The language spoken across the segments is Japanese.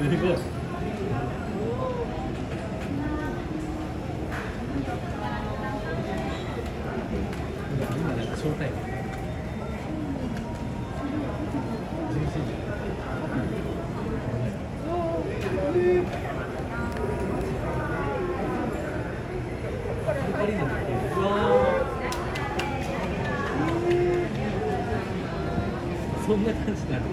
ごい。今なんかショータイム。そんな感じなの。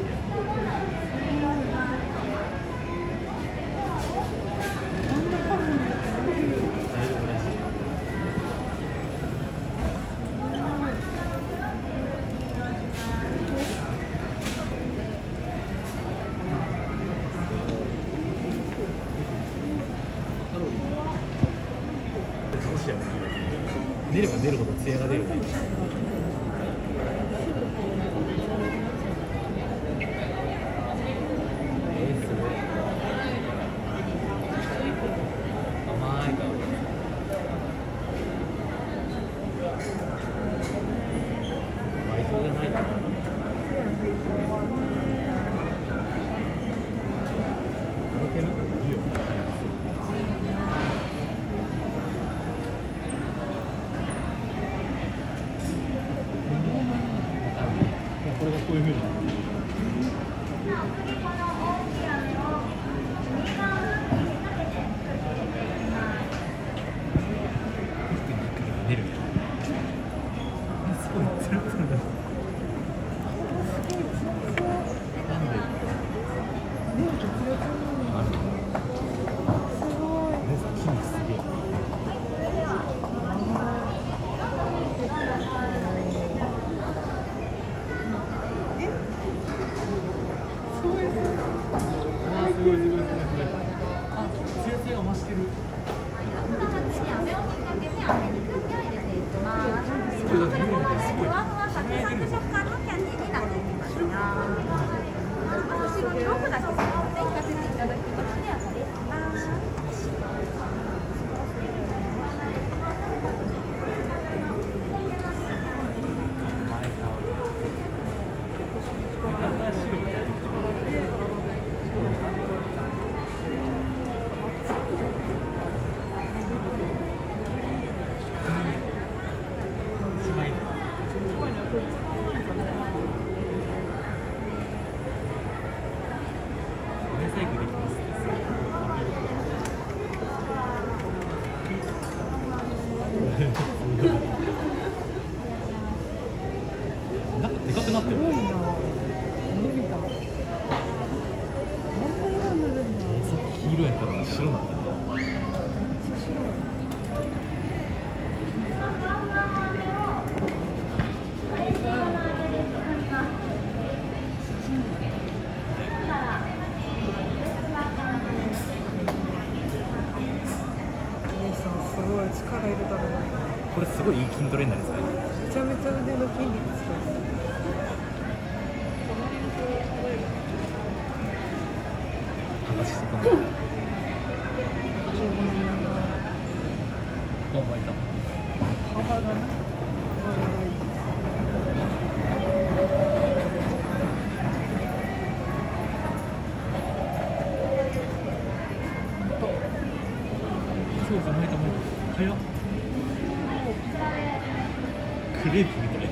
出れば出るほど艶が出る。これすごいいい筋トレになるんですね。めちゃめちゃ腕の筋肉使う。話してたんだ。幅がね。そうか、早っ。クレープみたい。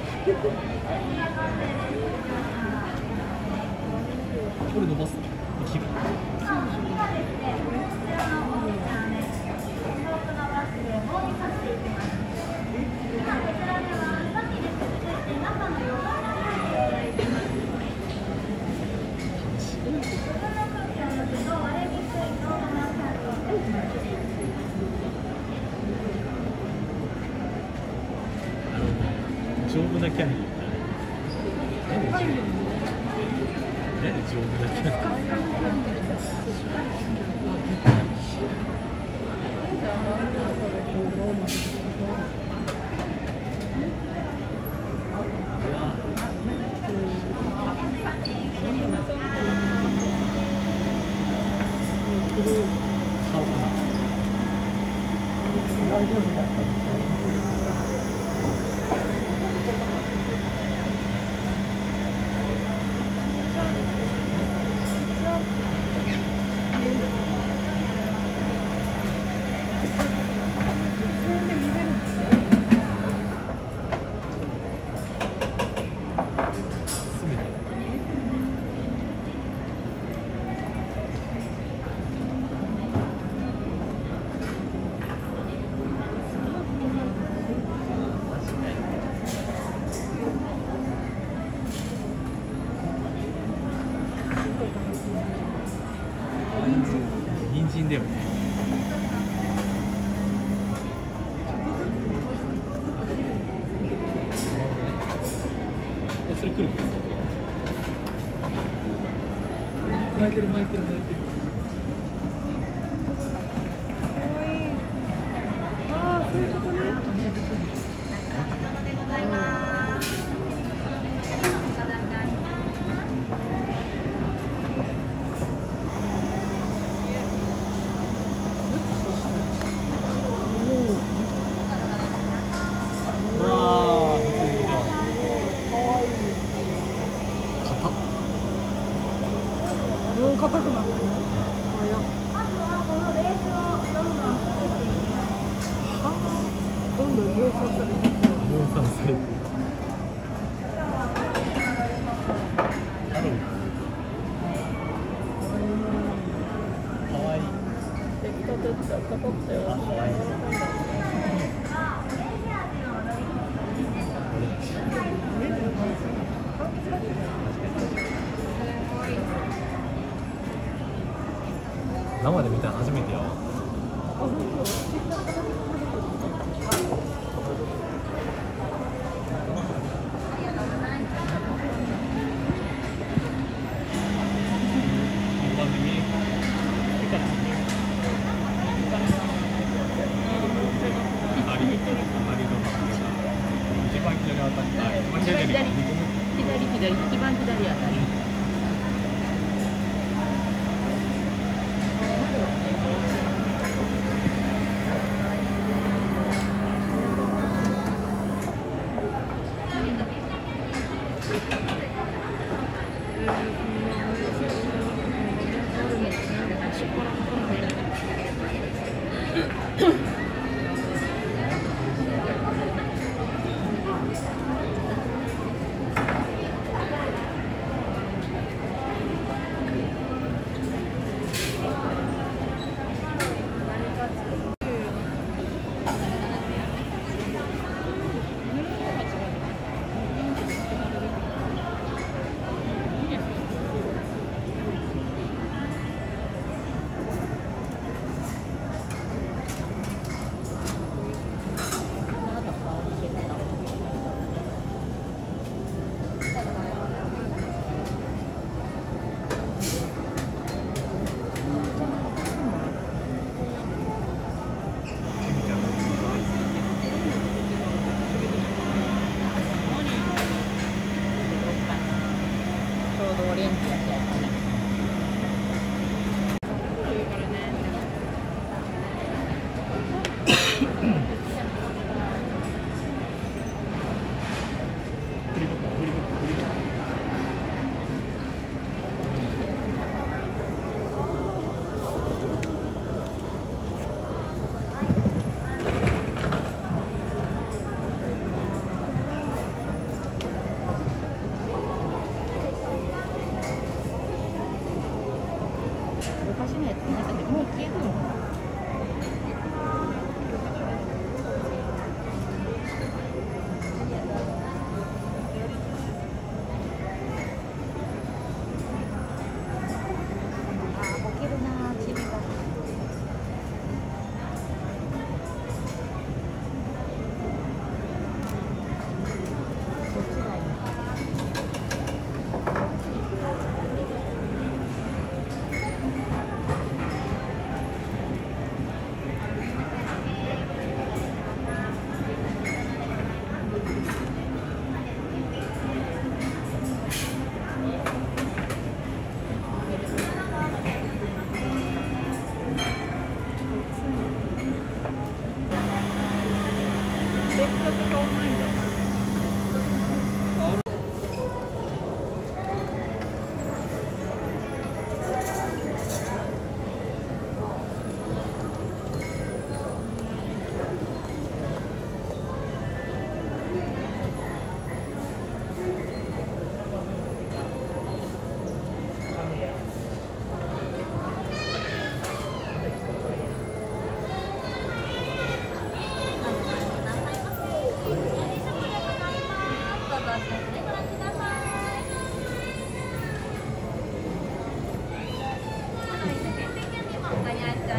これ伸ばす。できる。丈夫なキャリー。何丈夫なキャリー。品だよね。それ来る。巻いてる巻いてる巻いてる。可愛い。ああ、そういうことね。硬くなってる。どんどん量産されてる。量産されてる。可愛い。焼きたてってあったかくて可愛い。生で見たの初めてよ。左あたり。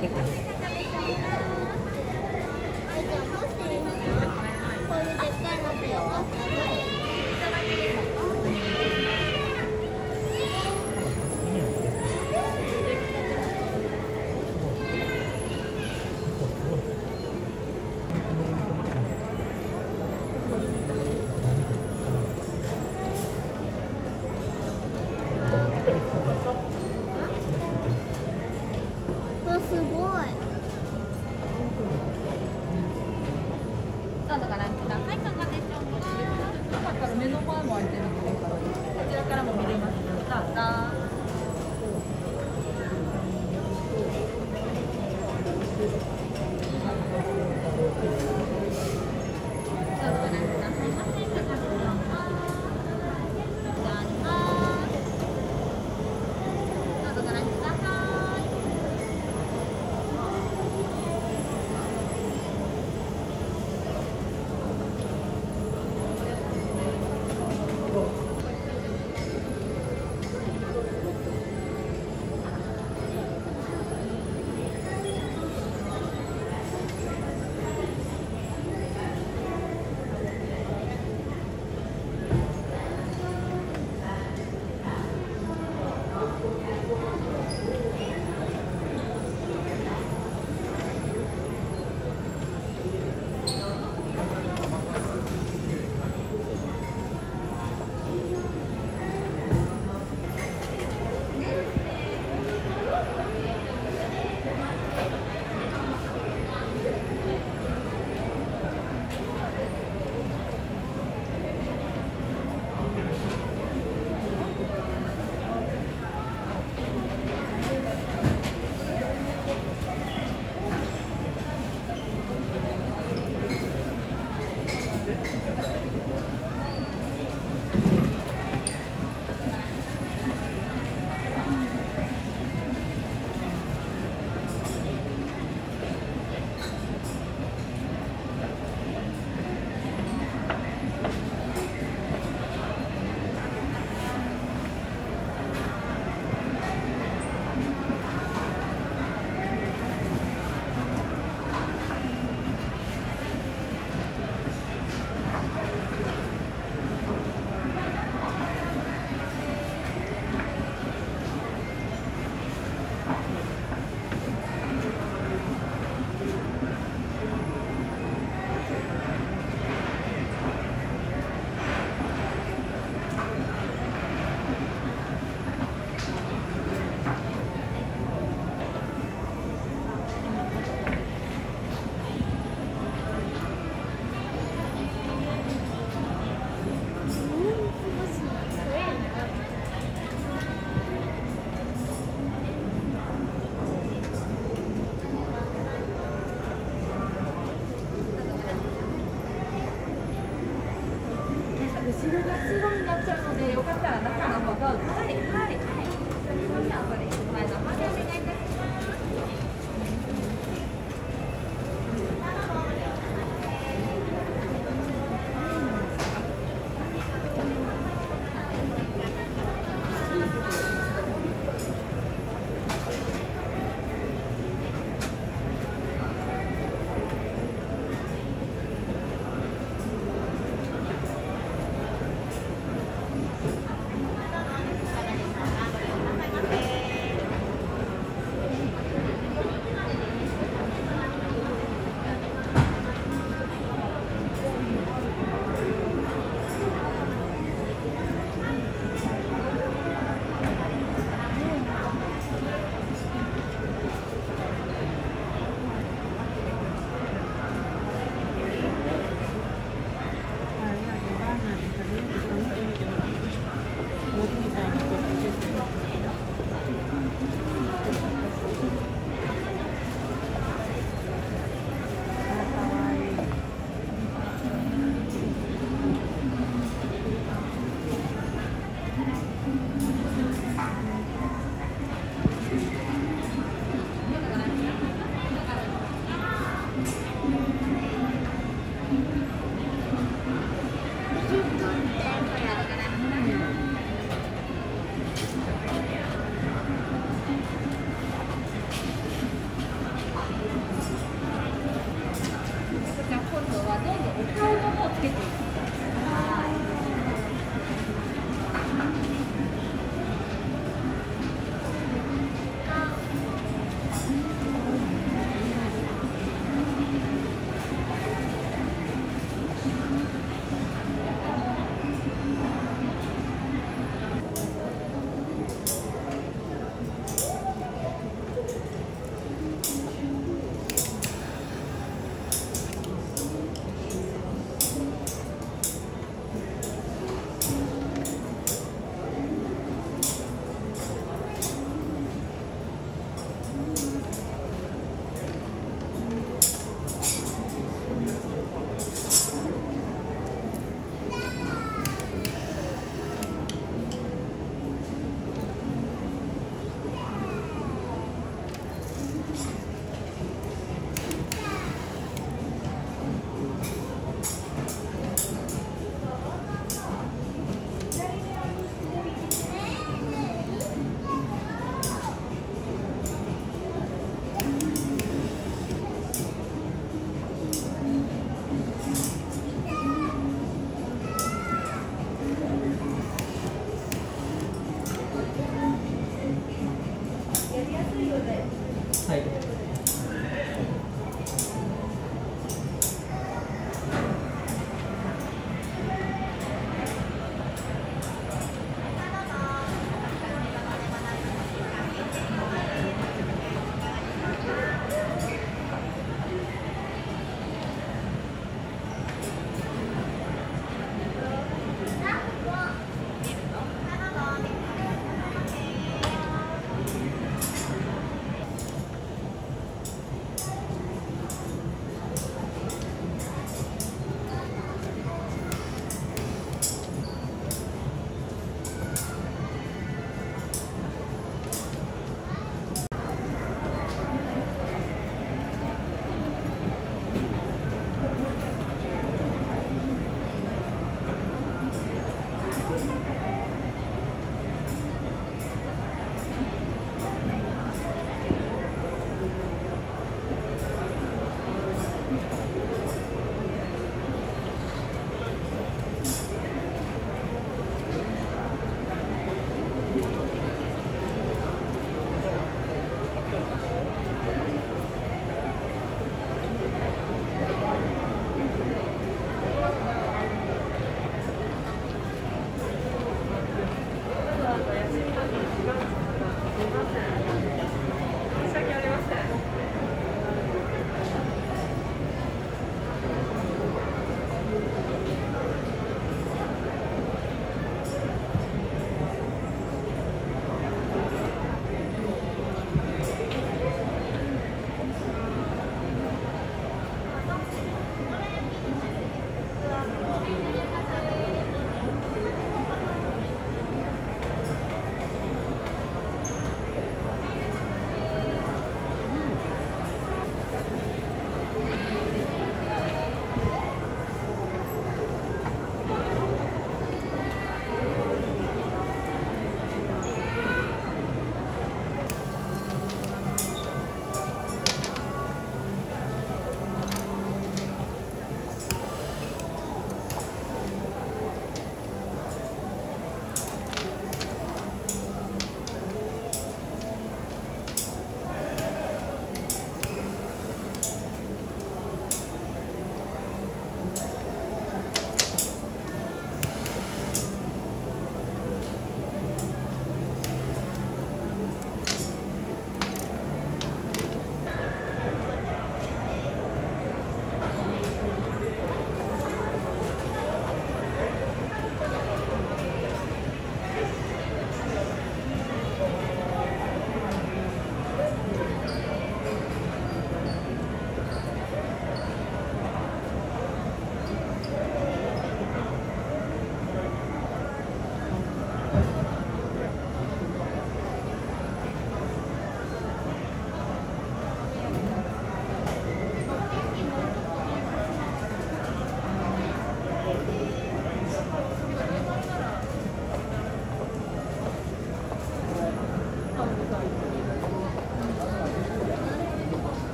すごい。